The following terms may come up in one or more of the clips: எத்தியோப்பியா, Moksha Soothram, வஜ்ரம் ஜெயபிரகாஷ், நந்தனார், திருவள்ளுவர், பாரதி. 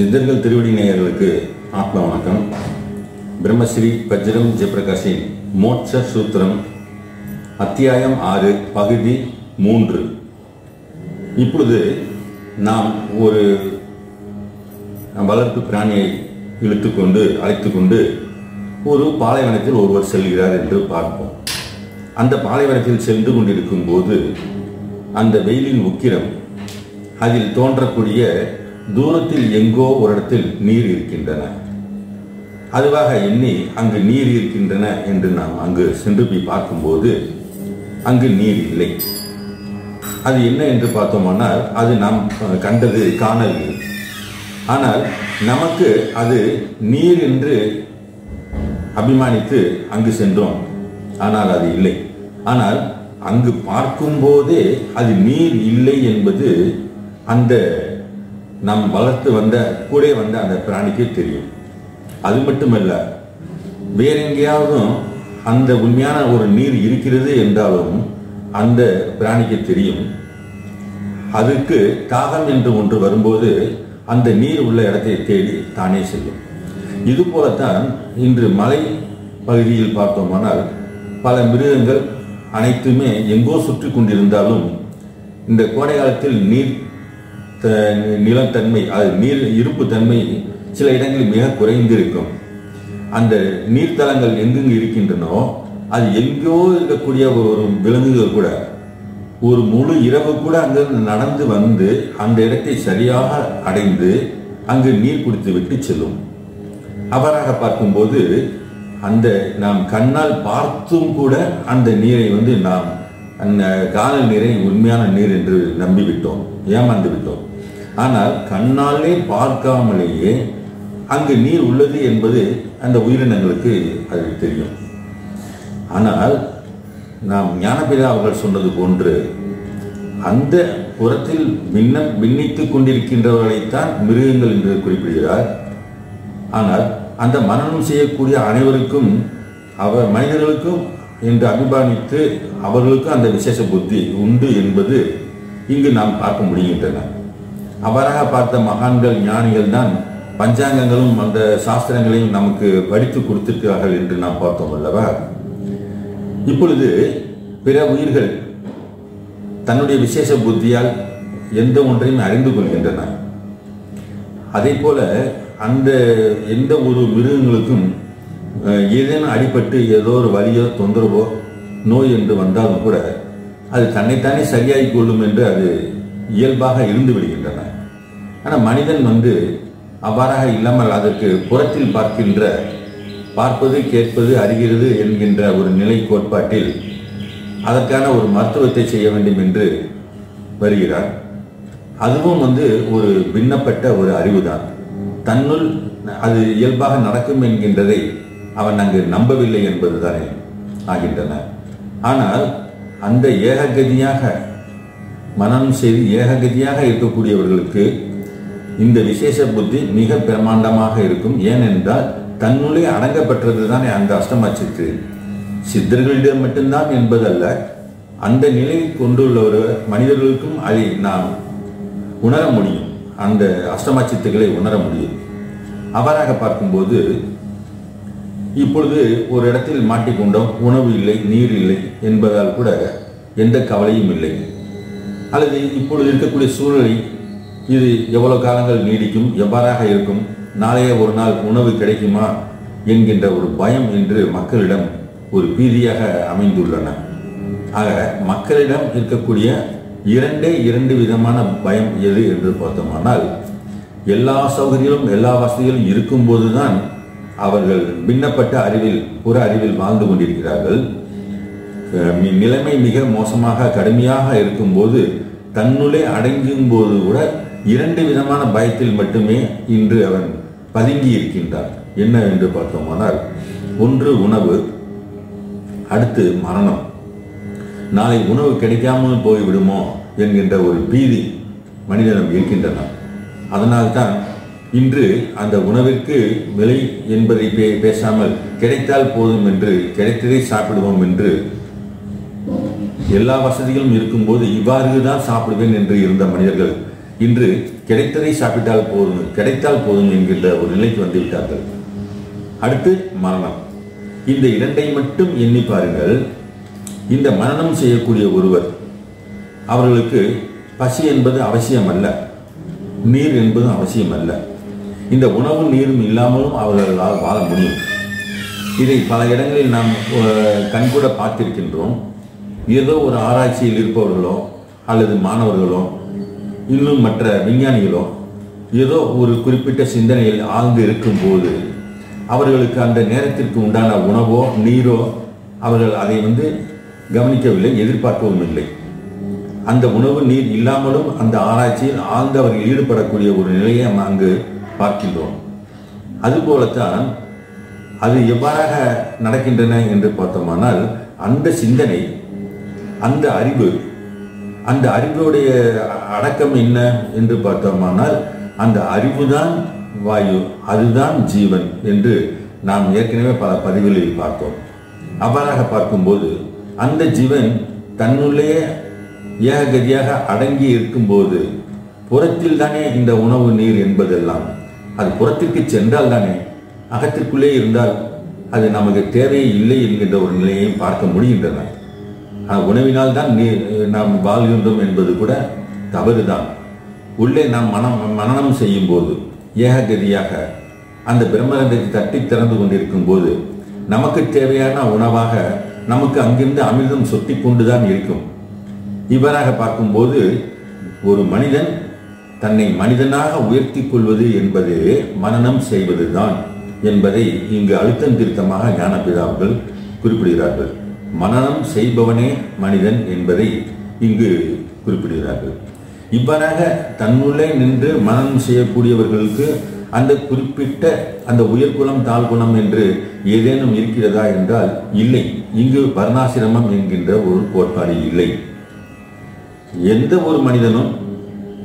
சித்தர்கள் திருவடி நேயர்களுக்கு ஆத்ம வணக்கம். பிரம்மஸ்ரீ வஜ்ரம் ஜெயபிரகாஷின் மோட்ச சூத்திரம் அத்தியாயம் 6 பகுதி 3. இப்பொழுது நாம் ஒரு வளர்ப்பு பிராணியை அழைத்துக்கொண்டு ஒரு பாலைவனத்தில் ஒருவர் செல்கிறார் என்று பார்ப்போம். அந்த பாலைவனத்தில் சென்று கொண்டிருக்கும் போது அந்த வெயிலின் உக்கிரம், அதில் தோன்றக்கூடிய தூரத்தில் எங்கோ ஒரு இடத்தில் நீர் இருக்கின்றன, அதுவாக எண்ணி அங்கு நீர் இருக்கின்றன என்று நாம் அங்கு சென்று போய் பார்க்கும்போது அங்கு நீர் இல்லை. அது என்ன என்று பார்த்தோமானால் அது நாம் கண்டது காணல். ஆனால் நமக்கு அது நீர் என்று அபிமானித்து அங்கு சென்றோம், ஆனால் அது இல்லை. ஆனால் அங்கு பார்க்கும்போதே அது நீர் இல்லை என்பது அந்த நாம் வளர்த்து வந்த கூட வந்த அந்த பிராணிக்கு தெரியும். அது மட்டுமல்ல, வேற எங்கேயாவதும் அந்த உண்மையான ஒரு நீர் இருக்கிறது என்றாலும் அந்த பிராணிக்கு தெரியும். அதுக்கு தாகம் என்று ஒன்று வரும்போது அந்த நீர் உள்ள இடத்தை தேடி தானே செய்யும். இதுபோலத்தான் இன்று மலை பகுதியில் பார்த்தோமானால் பல மிருகங்கள் அனைத்துமே எங்கோ சுற்றி கொண்டிருந்தாலும் இந்த கோடை காலத்தில் நீர் நிலத்தன்மை, அது நீர் இருப்பு தன்மை சில இடங்களில் மிக குறைந்திருக்கும். அந்த நீர்த்தலங்கள் எங்கெங்கு இருக்கின்றனோ அது எங்கோ இருக்கக்கூடிய ஒரு விலங்குகள் கூட ஒரு முழு இரவு கூட அங்கிருந்து நடந்து வந்து அந்த இடத்தை சரியாக அடைந்து அங்கு நீர் குடித்து விட்டு செல்லும். அவ்வாறாக பார்க்கும்போது அந்த நாம் கண்ணால் பார்த்தும் கூட அந்த நீரை நாம் அந்த காணல் நீரை உண்மையான நீர் என்று நம்பிவிட்டோம், ஏமாந்து விட்டோம். ஆனால் கண்ணாலே பார்க்காமலேயே அங்கு நீர் உள்ளது என்பது அந்த உயிரினங்களுக்கு அது தெரியும். ஆனால் நாம் ஞானபிதா அவர்கள் சொன்னது போன்று அந்த புறத்தில் விண்ணித்துக் கொண்டிருக்கின்றவர்களைத்தான் மிருகங்கள் என்று குறிப்பிடுகிறார். ஆனால் அந்த மனனம் செய்யக்கூடிய அனைவருக்கும் மனிதர்களுக்கும் என்று அபிமானித்து அவர்களுக்கும் அந்த விசேஷ புத்தி உண்டு என்பது இங்கு நாம் பார்க்க முடிகின்றன. அவராக பார்த்த மகான்கள் ஞானிகள் தான் பஞ்சாங்கங்களும் அந்த சாஸ்திரங்களையும் நமக்கு படித்து கொடுத்திருக்கிறார்கள் என்று நாம் பார்த்தோம் அல்லவா. இப்பொழுது பிற உயிர்கள் தன்னுடைய விசேஷ புத்தியால் எந்த ஒன்றையும் அறிந்து கொள்கின்றன. அதே போல அந்த எந்த ஒரு மிருகங்களுக்கும் ஏதேனும் அடிபட்டு ஏதோ ஒரு வலியோ தொந்தரவோ நோய் என்று வந்தாலும் கூட அது தன்னைத்தானே சரியாகிக் கொள்ளும் என்று அது இயல்பாக இருந்து விடுகின்றன. ஆனால் மனிதன் அவ்வாறாக இல்லாமல் அதற்கு புறத்தில் பார்ப்பது கேட்பது அறிகிறது என்கின்ற ஒரு நிலை கோட்பாட்டில் அதற்கான ஒரு மருத்துவத்தை செய்ய வேண்டும் என்று வருகிறார். அதுவும் ஒரு பின்னப்பட்ட ஒரு அறிவுதான். தன்னுள் அது இயல்பாக நடக்கும் என்கின்றதை அவன் அங்கு நம்பவில்லை என்பதுதானே ஆகின்றன. ஆனால் அந்த ஏககதியாக மனம் செய்து ஏககதியாக இருக்கக்கூடியவர்களுக்கு இந்த விசேஷ புத்தி மிக பிரமாண்டமாக இருக்கும். ஏனென்றால் தன்னுள்ளே அடங்கப்பட்டது தானே அந்த அஷ்டமசித்து. சித்தர்களிடம் மட்டும்தான் என்பதல்ல, அந்த நிலையை கொண்டுள்ள ஒரு மனிதர்களுக்கும் அதை நாம் உணர முடியும், அந்த அஷ்டமசித்துக்களை உணர முடியும். அவ்வாறாக பார்க்கும்போது இப்பொழுது ஒரு இடத்தில் மாட்டிக்கொண்டோம், உணவு இல்லை நீர் இல்லை என்பதால் கூட எந்த கவலையும் இல்லை. அல்லது இப்பொழுது இருக்கக்கூடிய சூழலை இது எவ்வளோ காலங்கள் நீடிக்கும், எவ்வாறாக இருக்கும், நாளைய ஒரு நாள் உணவு கிடைக்குமா என்கின்ற ஒரு பயம் என்று மக்களிடம் ஒரு பீதியாக அமைந்துள்ளன. ஆக மக்களிடம் இருக்கக்கூடிய இரண்டு விதமான பயம் எது என்று பார்த்தோமானால், எல்லா சௌகரியங்களும் எல்லா வசதிகளும் இருக்கும்போது தான் அவர்கள் பின்னப்பட்ட அறிவில் புற அறிவில் வாழ்ந்து கொண்டிருக்கிறார்கள். நிலைமை மிக மோசமாக கடுமையாக இருக்கும்போது தன்னுள்ளே அடங்கும் போது கூட இரண்டு விதமான பயத்தில் மட்டுமே இன்று அவன் பதுங்கி இருக்கின்றான். என்ன என்று பார்த்தோமானால், ஒன்று உணவு, அடுத்து மரணம். நாளை உணவு கிடைக்காமல் போய்விடுமோ என்கின்ற ஒரு பீதி மனிதனும் இருக்கின்றன. அதனால்தான் இன்று அந்த உணவிற்கு விலை என்பதை பேசாமல் கிடைத்தால் போதும் என்று கிடைத்ததை சாப்பிடுவோம் என்று எல்லா வசதிகளும் இருக்கும்போது இவ்வாறு தான் சாப்பிடுவேன் என்று இருந்த மனிதர்கள் இன்று கிடைத்ததை சாப்பிட்டால் போதும், கிடைத்தால் போதும் என்கின்ற ஒரு நிலைக்கு வந்துவிட்டார்கள். அடுத்து மரணம். இந்த இரண்டை மட்டும் எண்ணி பாருங்கள். இந்த மரணம் செய்யக்கூடிய ஒருவர், அவர்களுக்கு பசி என்பது அவசியம் அல்ல, நீர் என்பதும் அவசியம் அல்ல. இந்த உணவும் நீரும் இல்லாமலும் அவர்களால் வாழ முடியும். இதை பல இடங்களில் நாம் கண்கூட பார்த்திருக்கின்றோம். ஏதோ ஒரு ஆராய்ச்சியில் இருப்பவர்களோ அல்லது மாணவர்களோ இன்னும் மற்ற விஞ்ஞானிகளோ ஏதோ ஒரு குறிப்பிட்ட சிந்தனையில் ஆழ்ந்து இருக்கும்போது அவர்களுக்கு அந்த நேரத்திற்கு உண்டான உணவோ நீரோ அவர்கள் அதை கவனிக்கவில்லை, எதிர்பார்க்கவும் இல்லை. அந்த உணவு நீர் இல்லாமலும் அந்த ஆராய்ச்சியில் ஆழ்ந்து அவர்கள் ஈடுபடக்கூடிய ஒரு நிலையை நாம் அங்கு பார்க்கின்றோம். அதுபோலத்தான் அது எவ்வாறாக நடக்கின்றன என்று பார்த்தோமானால், அந்த சிந்தனை, அந்த அறிவு, அந்த அறிவுடைய அடக்கம் என்ன என்று பார்த்தோமானால், அந்த அறிவுதான் வாயு, அதுதான் ஜீவன் என்று நாம் ஏற்கனவே பல பதிவுகளில் பார்த்தோம். அவ்வாறாக பார்க்கும்போது அந்த ஜீவன் தன்னுள்ளே ஏககதியாக அடங்கி இருக்கும்போது புறத்தில் தானே இந்த உணவு நீர் என்பதெல்லாம், அது புறத்திற்கு சென்றால் தானே, அகத்திற்குள்ளே இருந்தால் அது நமக்கு தேவையே இல்லை என்கின்ற ஒரு நிலையையும் பார்க்க முடிகின்றன. உணவினால் தான் நாம் வாழ்கின்றோம் என்பது கூட தவறுதான். உள்ளே நாம் மனனம் செய்யும் போது ஏககதியாக அந்த பிரம்மரண்டத்தை தட்டி திறந்து கொண்டிருக்கும் போது நமக்கு தேவையான உணவாக நமக்கு அங்கிருந்து அமிர்தம் சொட்டி கொண்டுதான் இருக்கும். இவ்வாறாக பார்க்கும்போது ஒரு மனிதன் தன்னை மனிதனாக உயர்த்தி கொள்வது என்பது மனனம் செய்வது தான் என்பதை இங்கு அழுத்தம் திருத்தமாக ஞானபிதாவர்கள் குறிப்பிடுகிறார்கள். மனனம் செய்பவனே மனிதன் என்பதை இங்கு குறிப்பிடுகிறார்கள். இவ்வாறாக தன்னுள்ளே நின்று மனனம் செய்யக்கூடியவர்களுக்கு அந்த குறிப்பிட்ட அந்த உயர்குலம் தாழ்குலம் என்று ஏதேனும் இருக்கிறதா என்றால் இல்லை. இங்கு வர்ணாசிரமம் என்கின்ற ஒரு கோட்பாடு இல்லை. எந்த ஒரு மனிதனும்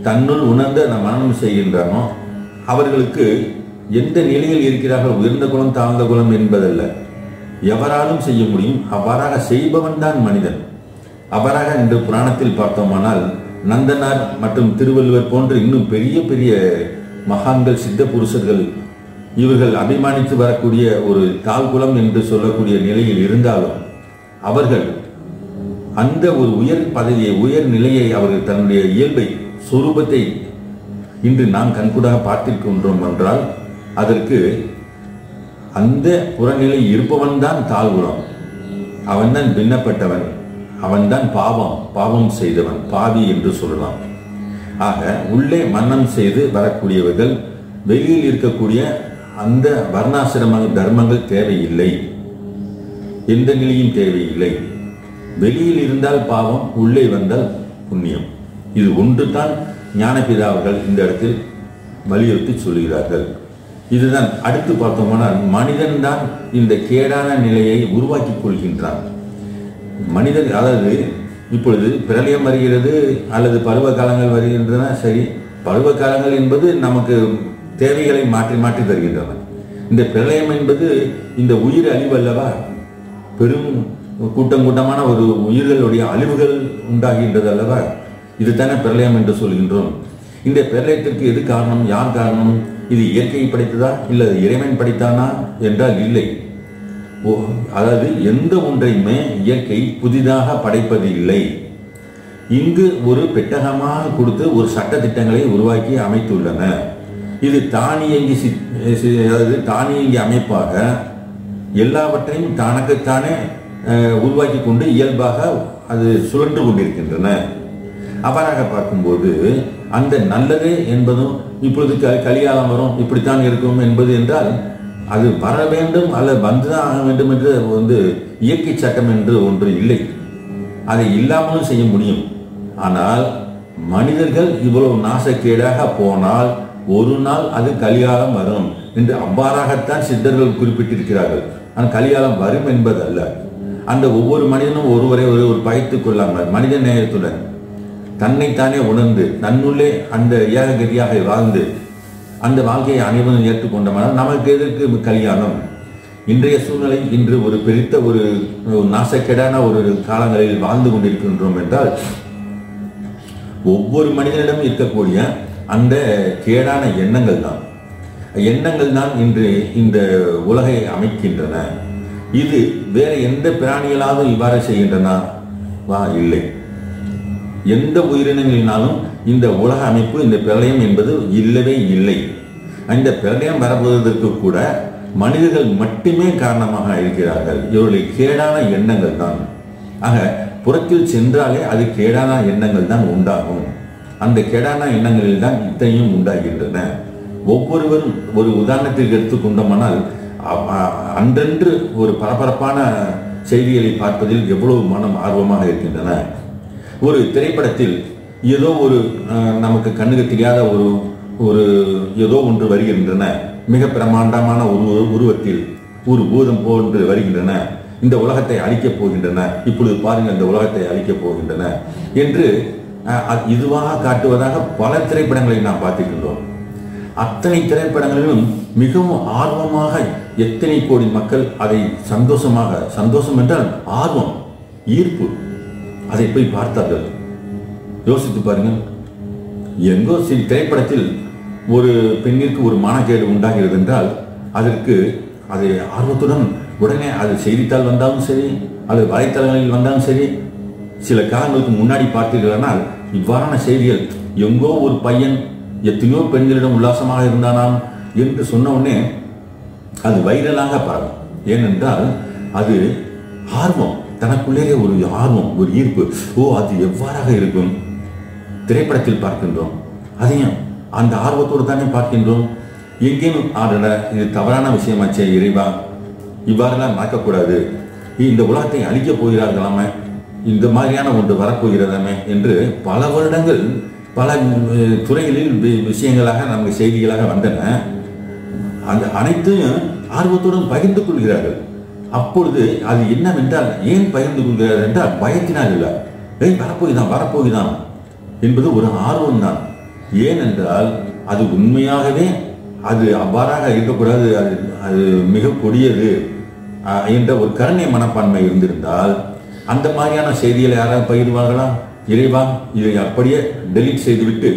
தன்னுள் உணர்ந்த மனனம் செய்கின்றனோ அவர்களுக்கு எந்த நிலையில் இருக்கிறார்கள், உயர்ந்த குலம் தாழ்ந்த குலம் என்பதல்ல, எவராலும் செய்ய முடியும். அவ்வாறாக செய்பவன் தான் மனிதன். அவ்வாறாக இன்று புராணத்தில் பார்த்தோமானால் நந்தனார் மற்றும் திருவள்ளுவர் போன்று இன்னும் பெரிய பெரிய மகான்கள், சித்த புருஷர்கள், இவர்கள் அபிமானித்து வரக்கூடிய ஒரு தாழ்குலம் என்று சொல்லக்கூடிய நிலையில் இருந்தாலும் அவர்கள் அந்த ஒரு உயர் பதவியை, உயர் நிலையை, அவர்கள் தன்னுடைய இயல்பை, சொரூபத்தை இன்று நாம் கண்கூடாக பார்த்திருக்கின்றோம் என்றால் அதற்கு அந்த புறநிலை இருப்பவன் தான் தாழ்குலம், அவன்தான் பின்னப்பட்டவன், அவன்தான் பாவம் செய்தவன், பாவி என்று சொல்லலாம். ஆக உள்ளே மன்னம் செய்து வரக்கூடியவர்கள் வெளியில் இருக்கக்கூடிய அந்த வர்ணாசிரம தர்மங்கள் தேவையில்லை, எந்த நிலையும் தேவையில்லை. வெளியில் இருந்தால் பாவம், உள்ளே வந்தால் புண்ணியம். இது ஒன்று தான் ஞானபிதாவர்கள் இந்த இடத்தில் வலியுறுத்தி சொல்கிறார்கள். இதுதான் அடுத்து பார்த்தோம்னால் மனிதன்தான் இந்த கேடான நிலையை உருவாக்கி கொள்கின்றான். மனிதன், அதாவது இப்பொழுது பிரளயம் வருகிறது அல்லது பருவ காலங்கள் வருகின்றன. சரி, பருவ காலங்கள் என்பது நமக்கு தேவைகளை மாற்றி மாற்றி தருகின்றன. இந்த பிரளயம் என்பது இந்த உயிர் அழிவு அல்லவா, பெரும் கூட்டம் கூட்டமான ஒரு உயிர்களுடைய அழிவுகள் உண்டாகின்றது அல்லவா, இதுதானே பிரளயம் என்று சொல்கின்றோம். இந்த பிரளயத்திற்கு எது காரணம், யார் காரணம்? இது இயற்கையை படைத்ததா இல்லை இறைவன் படைத்தானா என்றால் இல்லை. அதாவது எந்த ஒன்றையுமே இயற்கை புதிதாக படைப்பது இல்லை. இங்கு ஒரு பெட்டகமாக கொடுத்து ஒரு சட்ட திட்டங்களை உருவாக்கி அமைத்துள்ளன. இது தானியங்கி அமைப்பாக எல்லாவற்றையும் தனக்குத்தானே உருவாக்கி கொண்டு இயல்பாக அது சுழன்று கொண்டிருக்கின்றன. அவ்வாறாக பார்க்கும்போது அந்த நல்லது என்பதும் இப்பொழுது கலியாலம் வரும், இப்படித்தான் இருக்கும் என்பது என்றால் அது வர வேண்டும் அல்லது வந்துதான் ஆக வேண்டும் என்று இயற்கை சட்டம் என்று ஒன்று இல்லை. அதை இல்லாமலும் செய்ய முடியும். ஆனால் மனிதர்கள் இவ்வளவு நாசக்கேடாக போனால் ஒரு நாள் அது கலியாலம் வரும் என்று அவ்வாறாகத்தான் சித்தர்கள் குறிப்பிட்டிருக்கிறார்கள். ஆனால் கலியாலம் வரும் என்பது அல்ல. அந்த ஒவ்வொரு மனிதனும் ஒருவரை ஒரு பயத்துக் கொள்ளாமல் மனித நேயத்துடன் தன்னைத்தானே உணர்ந்து தன்னுள்ளே அந்த ஏககதியாக வாழ்ந்து அந்த வாழ்க்கையை அனைவரும் ஏற்றுக்கொண்டமானால் நமக்கு எதற்கு கல்யாணம்? இன்றைய சூழ்நிலை, இன்று ஒரு பெருத்த ஒரு நாசக்கேடான ஒரு காலங்களில் வாழ்ந்து கொண்டிருக்கின்றோம் என்றால் ஒவ்வொரு மனிதனிடம் இருக்கக்கூடிய அந்த கேடான எண்ணங்கள் தான் இன்று இந்த உலகை அமைக்கின்றன. இது வேறு எந்த பிராணிகளாவது இவ்வாறு செய்கின்றன? இல்லை. எந்த உயிரினங்களினாலும் இந்த உலக அமைப்பு, இந்த பிரளயம் என்பது இல்லவே இல்லை. இந்த பிரளயம் வரப்படுவதற்கு கூட மனிதர்கள் மட்டுமே காரணமாக இருக்கிறார்கள். இவருடைய கேடான எண்ணங்கள் தான். ஆக புறத்தில் சென்றாலே அது கேடான எண்ணங்கள் தான் உண்டாகும். அந்த கேடான எண்ணங்களில் தான் இத்தனையும் உண்டாகின்றன. ஒவ்வொருவரும் ஒரு உதாரணத்திற்கு எடுத்துக்கொண்டோமானால், அன்றென்று ஒரு பரபரப்பான செய்திகளை பார்ப்பதில் எவ்வளவு மனம் ஆர்வமாக இருக்கின்றன. ஒரு திரைப்படத்தில் ஏதோ ஒரு நமக்கு கண்ணுக்கு தெரியாத ஒரு ஒரு ஏதோ ஒன்று வருகின்றன. மிக பிரமாண்டமான ஒரு உருவத்தில் ஒரு பூதம் போன்று வருகின்றன. இந்த உலகத்தை அழிக்கப் போகின்றன. இப்பொழுது பாருங்கள், இந்த உலகத்தை அழிக்கப் போகின்றன என்று இதுவாக காட்டுவதாக பல திரைப்படங்களை நாம் பார்த்துக்கின்றோம். அத்தனை திரைப்படங்களிலும் மிகவும் ஆர்வமாக எத்தனை கோடி மக்கள் அதை சந்தோஷமாக, சந்தோஷம் என்றால் ஆர்வம், ஈர்ப்பு, அதை போய் பார்த்தார்கள். யோசித்து பாருங்கள், எங்கோ சில திரைப்படத்தில் ஒரு பெண்ணிற்கு ஒரு மானக்கேடு உண்டாகிறது என்றால் அதற்கு அதை ஆர்வத்துடன் உடனே, அது செய்தித்தாள் வந்தாலும் சரி, அது வலைத்தளங்களில் வந்தாலும் சரி, சில காலங்களுக்கு முன்னாடி பார்த்தீர்களானால் இவ்வாறான செய்திகள், எங்கோ ஒரு பையன் எத்தனையோ பெண்களிடம் உல்லாசமாக இருந்தானாம் என்று சொன்ன உடனே அது வைரலாக பரவும். ஏனென்றால் அது ஆர்வம், தனக்குள்ளே ஒரு ஆர்வம், ஒரு ஈர்ப்பு. ஓ, அது எவ்வாறாக இருக்கும்? திரைப்படத்தில் பார்க்கின்றோம், அதையும் அந்த ஆர்வத்தோடு தானே பார்க்கின்றோம். எங்கேயும் ஆடல, இது தவறான விஷயமாச்சே இறைவா, இவ்வாறெல்லாம் நடக்கக்கூடாது, இந்த உலகத்தை அழிக்கப் போகிறார்களாமே, இந்த மாதிரியான ஒன்று வரப்போகிறதாமே என்று பல வருடங்கள் பல துறைகளில் விஷயங்களாக நமக்கு செய்திகளாக வந்தன. அந்த அனைத்தையும் ஆர்வத்துடன் பகிர்ந்து கொள்கிறார்கள். அப்பொழுது அது என்னவென்றால், ஏன் பகிர்ந்து கொள்கிறார்கள் என்றால் பயத்தினால் இல்லை. வரப்போகிதான் என்பது ஒரு ஆர்வம் தான். ஏனென்றால் அது உண்மையாகவே அது அவ்வாறாக இருக்கக்கூடாது, அது அது மிக கொடியது என்ற ஒரு கருணை மனப்பான்மை இருந்திருந்தால் அந்த மாதிரியான செய்திகளை யாராவது பகிர்வார்களா? இறைவா, இதை அப்படியே டெலீட் செய்துவிட்டு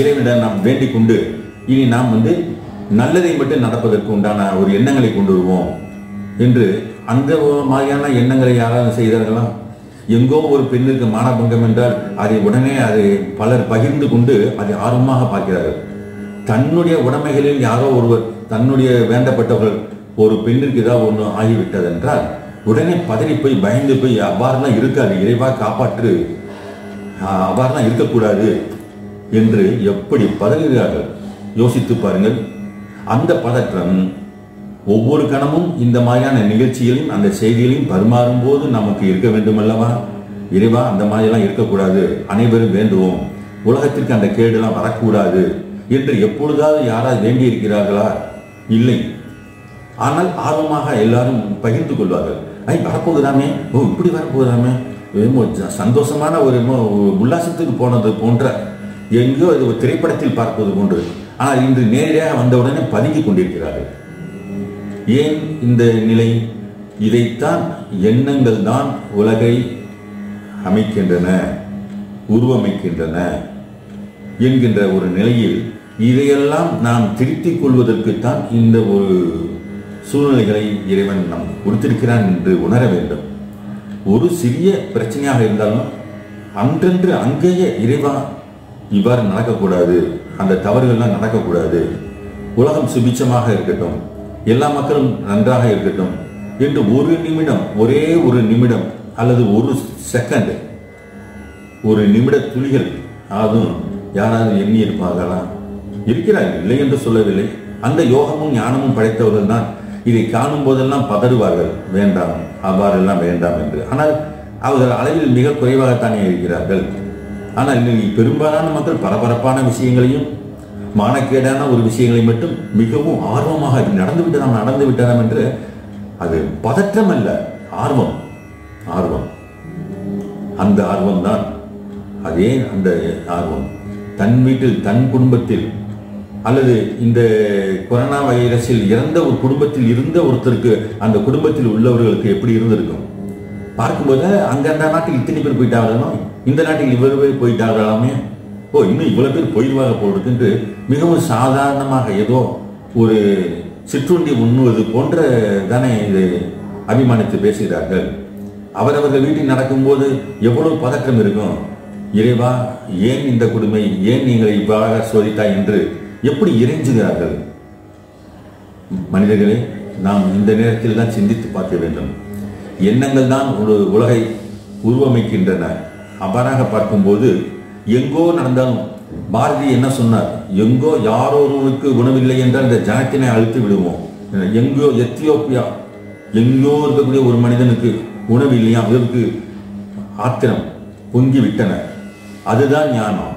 இறைவனிடம் நாம் வேண்டிக் கொண்டு இனி நாம் நல்லதை மட்டும் நடப்பதற்கு உண்டான ஒரு எண்ணங்களை கொண்டு வருவோம் என்று அந்த மாதிரியான எண்ணங்களை யாராவது செய்தார்களா? எங்கோ ஒரு பெண்ணிற்கு மானபங்கம் என்றால் அதை உடனே அதை பலர் பகிர்ந்து கொண்டு அதை ஆர்வமாக பார்க்கிறார்கள். தன்னுடைய உடைமைகளில் யாரோ ஒருவர், தன்னுடைய வேண்டப்பட்டவர்கள் ஒரு பெண்ணிற்கு ஏதாவது ஒன்று ஆகிவிட்டது என்றால் உடனே பதறி போய் பயந்து போய் அவ்வாறுலாம் இருக்காது, இறைவா காப்பாற்று, அவ்வாறுலாம் இருக்கக்கூடாது என்று எப்படி பதறுகிறார்கள். யோசித்து பாருங்கள். அந்த பதற்றம் ஒவ்வொரு கணமும் இந்த மாதிரியான நிகழ்ச்சிகளையும் அந்த செய்திகளையும் பரிமாறும் போது நமக்கு இருக்க வேண்டும் அல்லவா? இறைவா, அந்த மாதிரிலாம் இருக்கக்கூடாது, அனைவரும் வேண்டுவோம், உலகத்திற்கு அந்த கேடுலாம் வரக்கூடாது என்று எப்பொழுதாவது யாராவது வேண்டி இருக்கிறார்களா? இல்லை. ஆனால் ஆர்வமாக எல்லாரும் பகிர்ந்து கொள்வார்கள். வரப்போகுதாமே, ஓ இப்படி வரப்போகுதாமே, சந்தோஷமான ஒரு உல்லாசத்துக்கு போனது போன்ற எங்கோ ஒரு திரைப்படத்தில் பார்ப்பது போன்று. ஆனால் இன்று நேரடியாக வந்தவுடனே பதுங்கி கொண்டிருக்கிறார்கள். ஏன் இந்த நிலை? இதைத்தான் எண்ணங்கள் தான் உலகை அமைக்கின்றன, உருவமைக்கின்றன என்கின்ற ஒரு நிலையில் இதையெல்லாம் நாம் திருத்திக் கொள்வதற்குத்தான் இந்த ஒரு சூழ்நிலைகளை இறைவன் நாம் கொடுத்திருக்கிறான் என்று உணர வேண்டும். ஒரு சிறிய பிரச்சனையாக இருந்தாலும் அன்றென்று அங்கேயே இறைவா, இவ்வாறு நடக்கக்கூடாது, அந்த தவறுகள்லாம் நடக்கக்கூடாது, உலகம் சுபிச்சமாக இருக்கட்டும், எல்லா மக்களும் நன்றாக இருக்கட்டும் என்று ஒரே ஒரு நிமிடம் அல்லது ஒரு செகண்ட், ஒரு நிமிட துளிகள் அதுவும் யாராவது எண்ணி இருப்பார்களா? இருக்கிறார்கள், இல்லை என்று சொல்லவில்லை. அந்த யோகமும் ஞானமும் படைத்தவர்கள் தான் இதை காணும் போதெல்லாம் பதறுவார்கள், வேண்டாம், அவ்வாறெல்லாம் வேண்டாம் என்று. ஆனால் அவர்கள் அளவில் மிக குறைவாகத்தானே இருக்கிறார்கள். ஆனால் இன்னைக்கு பெரும்பாலான மக்கள் பரபரப்பான விஷயங்களையும் மானக்கேடான ஒரு விஷயங்களை மட்டும் மிகவும் ஆர்வமாக நடந்துவிட்டதாம் என்று, அது பதற்றம் அல்ல, ஆர்வம். அந்த ஆர்வம் தான், அதே அந்த ஆர்வம் தன் வீட்டில், தன் குடும்பத்தில், அல்லது இந்த கொரோனா வைரஸில் இறந்த ஒரு குடும்பத்தில் இருந்த ஒருத்தருக்கு அந்த குடும்பத்தில் உள்ளவர்களுக்கு எப்படி இருந்திருக்கும் பார்க்கும்போது, அங்க அந்த நாட்டில் இத்தனை பேர் போயிட்டார்களோ, இந்த நாட்டில் இவரு போயிட்டார்களாமே, இன்னும் இவ்வளோ பேர் போயிடுவாங்க போடுறதுன்ட்டு மிகவும் சாதாரணமாக ஏதோ ஒரு சிற்றுண்டி உண்ணுவது போன்ற தானே இது அபிமானித்து பேசுகிறார்கள். அவரவர்கள் வீட்டில் நடக்கும்போது எவ்வளவு பதற்றம் இருக்கும். இறைவா, ஏன் இந்த கொடுமை, ஏன் நீங்கள் இவ்வாறாக சோதித்தாய் என்று எப்படி இறைஞ்சுகிறார்கள். மனிதர்களே, நாம் இந்த நேரத்தில் தான் சிந்தித்து பார்க்க வேண்டும். எண்ணங்கள் தான் ஒரு உலகை உருவமைக்கின்றன. அவ்வாறாக பார்க்கும்போது எங்கோ நடந்தாலும் பாரதி என்ன சொன்னார், எங்கோ யாரோருக்கு உணவில்லை என்றால் இந்த ஜனத்தினை அழுத்து விடுவோம். எங்கோ எத்தியோப்பியா எங்கோ இருக்கக்கூடிய ஒரு மனிதனுக்கு உணவு இல்லையா, அதற்கு ஆத்திரம் பொங்கி விட்டன. அதுதான் ஞானம்,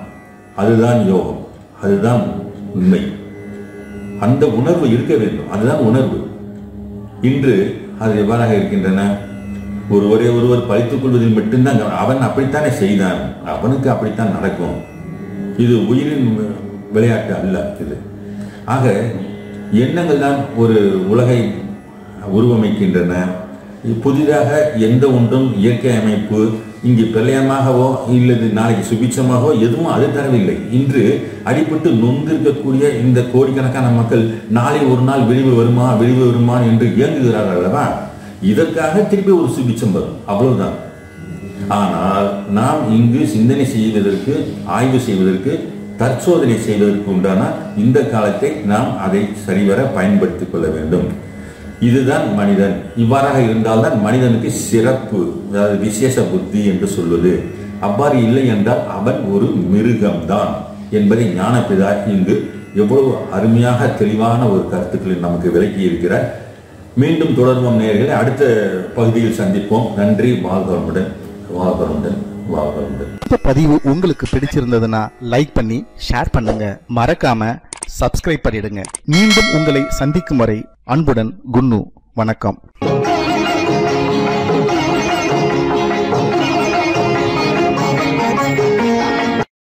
அதுதான் யோகம், அதுதான் உண்மை. அந்த உணர்வு இருக்க வேண்டும். அதுதான் உணர்வு. இன்று அது எவ்வாறாக இருக்கின்றன, ஒருவர் பழித்துக் கொள்வதில் மட்டும்தான் அவன் அப்படித்தானே செய்தான், அவனுக்கு அப்படித்தான் நடக்கும். இது உயிரின் விளையாட்டு அல்ல. இது ஆக எண்ணங்கள் தான் ஒரு உலகை உருவமைக்கின்றன. புதிதாக எந்த ஒன்றும் இயற்கை அமைப்பு இங்கு பிரளயமாகவோ இல்லது நாளைக்கு சுபிட்சமாகவோ எதுவும் அது தரவில்லை. இன்று அடிபட்டு நொந்திருக்கக்கூடிய இந்த கோடிக்கணக்கான மக்கள் நாளை ஒரு நாள் விழிவு வருமா விழிவு வருமா என்று இயங்குகிறார்கள் அல்லவா. இதற்காக திருப்பி ஒரு சுபிட்சம் வரும், அவ்வளவுதான். ஆனால் நாம் இங்கு சிந்தனை செய்வதற்கு, ஆய்வு செய்வதற்கு, தற்சோதனை செய்வதற்கு உண்டான இந்த காலத்தை நாம் அதை சரிவர பயன்படுத்திக் கொள்ள வேண்டும். இதுதான் மனிதன். இவ்வாறாக இருந்தால்தான் மனிதனுக்கு சிறப்பு, அதாவது விசேஷ புத்தி என்று சொல்வது. அவ்வாறு இல்லை என்றால் அவன் ஒரு மிருகம்தான் என்பதை ஞானப்பிதா இங்கு எவ்வளவு அருமையாக தெளிவான ஒரு கருத்துக்களை நமக்கு விளக்கி இருக்கிறார். மீண்டும் தொடர்வோம் நேயர்களை, அடுத்த பகுதியில் சந்திப்போம். நன்றி. வாழ்வளமுடன் வாழ்வளமுடன் வாழ்வளமுடன். இந்த பதிவு உங்களுக்கு பிடிச்சிருந்ததுன்னா லைக் பண்ணி ஷேர் பண்ணுங்க. மறக்காம சப்ஸ்கிரைப் பண்ணிடுங்க. மீண்டும் உங்களை சந்திக்கும் வரை அன்புடன் குன்னு. வணக்கம்.